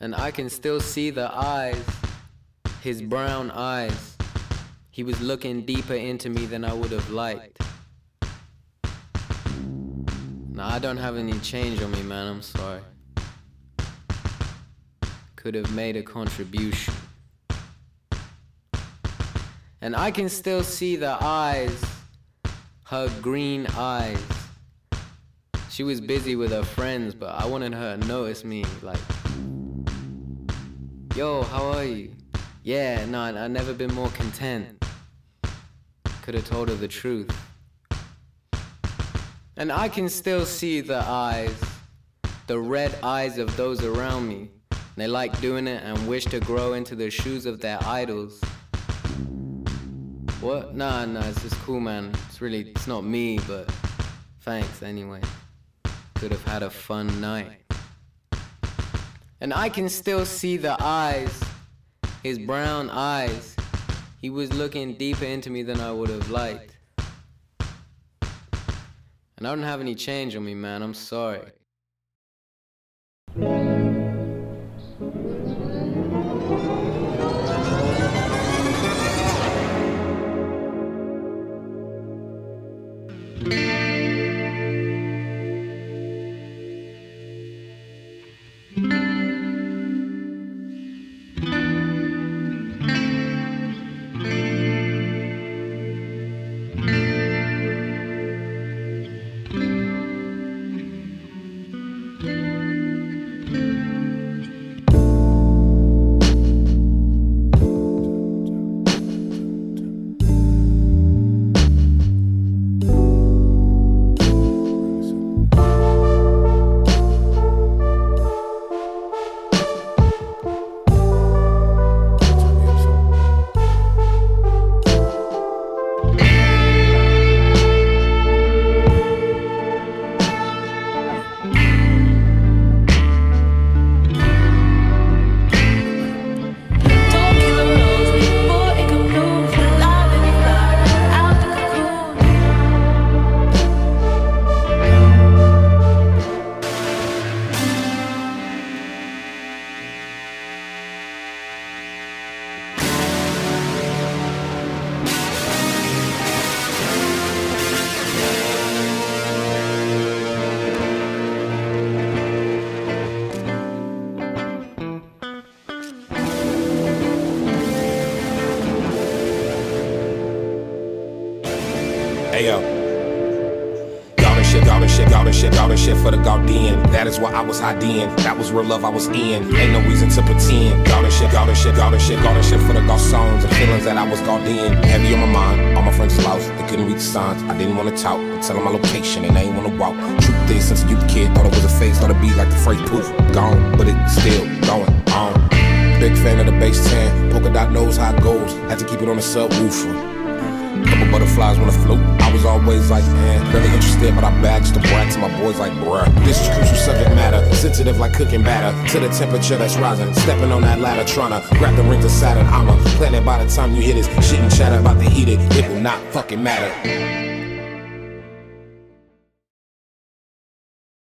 and I can still see the eyes, his brown eyes. He was looking deeper into me than I would have liked. Now, I don't have any change on me, man, I'm sorry. Could have made a contribution. And I can still see the eyes, her green eyes. She was busy with her friends, but I wanted her to notice me, like, yo, how are you? Yeah, no, I've never been more content. Could have told her the truth. And I can still see the eyes, the red eyes of those around me. They like doing it and wish to grow into the shoes of their idols. What? Nah, it's just cool, man. It's not me, but thanks anyway. Could have had a fun night. And I can still see the eyes, his brown eyes. He was looking deeper into me than I would have liked. And I don't have any change on me, man. I'm sorry. Shit for the Gaudian, that is why I was hiding. That was real love I was in. Ain't no reason to pretend. Gaudian shit for the Gausons and feelings that I was Gaudian. Heavy on my mind, all my friends lost. They couldn't read the signs. I didn't want to talk. I tell them my location and they ain't want to walk. Truth is, since a youth kid, thought it was a phase, thought it'd be like the freight poof. Gone, but it's still going on. Big fan of the bass 10. Polka dot knows how it goes. Had to keep it on the subwoofer. Couple butterflies wanna float. I was always like, man, barely interested, but I bags the brats and my boys like, bruh. This is crucial subject matter, sensitive like cooking batter. To the temperature that's rising, stepping on that ladder, tryna grab the rings of Saturn. I'm a planet by the time you hit this shit and chatter about the heated. It will not fucking matter.